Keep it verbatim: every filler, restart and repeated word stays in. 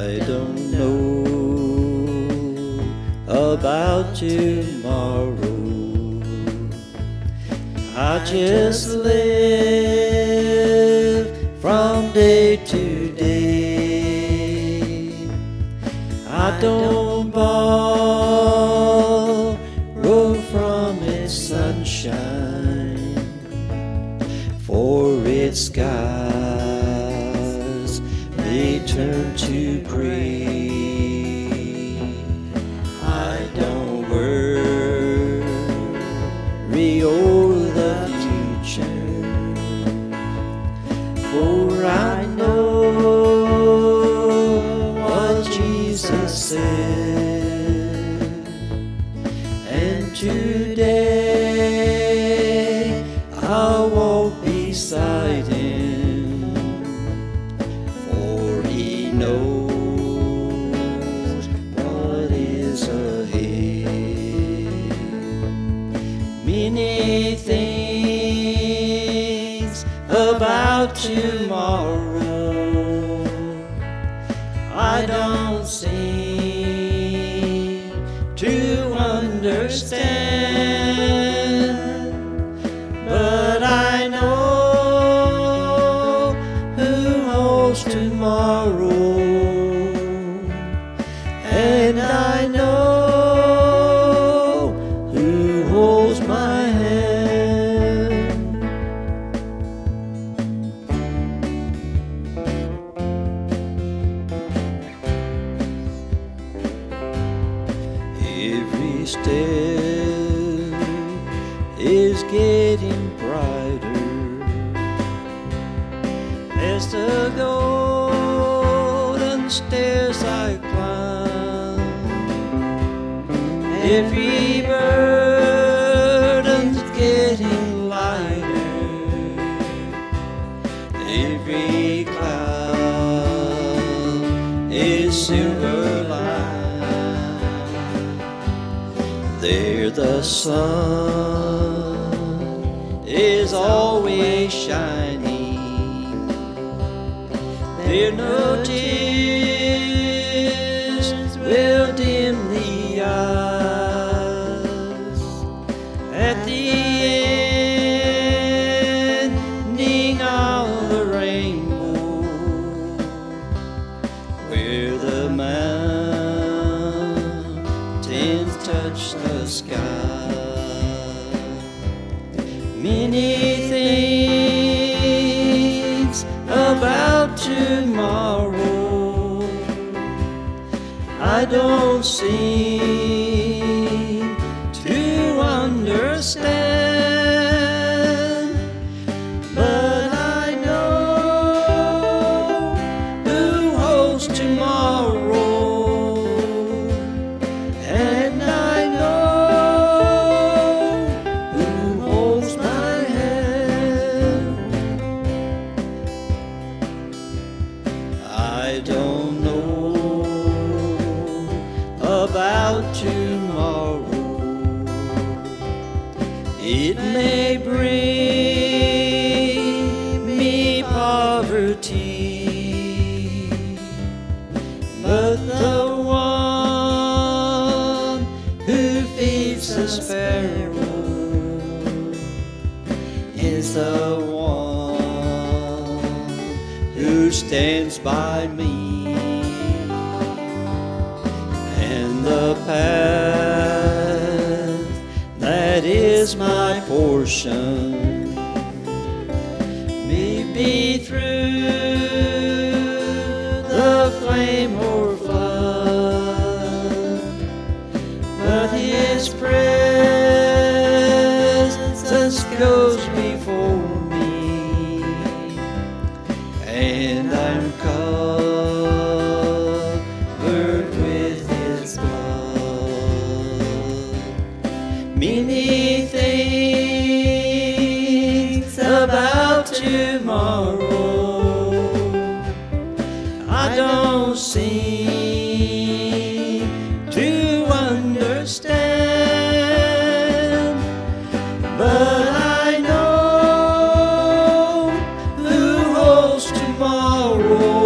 I don't know about tomorrow. I just live from day to day. I don't borrow from its sunshine, for its skies may turn to gray. I don't worry over the future, for I know what Jesus said, and today I walk beside Him, for He knows what is ahead. Many things about tomorrow I don't seem to understand, but I know tomorrow, and I know who holds my hand. Every step is getting brighter as the golden stairs I climb. Every burden's getting lighter, every cloud is silver light. There the sun is always shining, there no tears will dim the eyes. At the ending of the rainbow, where the mountains touch the sky, many things about tomorrow I don't seem to understand, but I know who holds tomorrow, and I know who holds my hand. I don't know about tomorrow. It may bring me poverty, but the one who feeds the sparrow is the one who stands by me, and the path that is my portion may be through the flame or flood, but His presence goes before me, and I'm covered with His blood. Many things about tomorrow I don't seem to understand, but tomorrow.